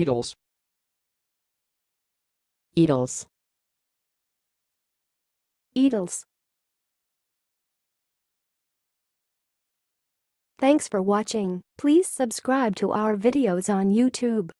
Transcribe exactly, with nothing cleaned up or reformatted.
Aediles. Aediles. Aediles. Thanks for watching. Please subscribe to our videos on YouTube.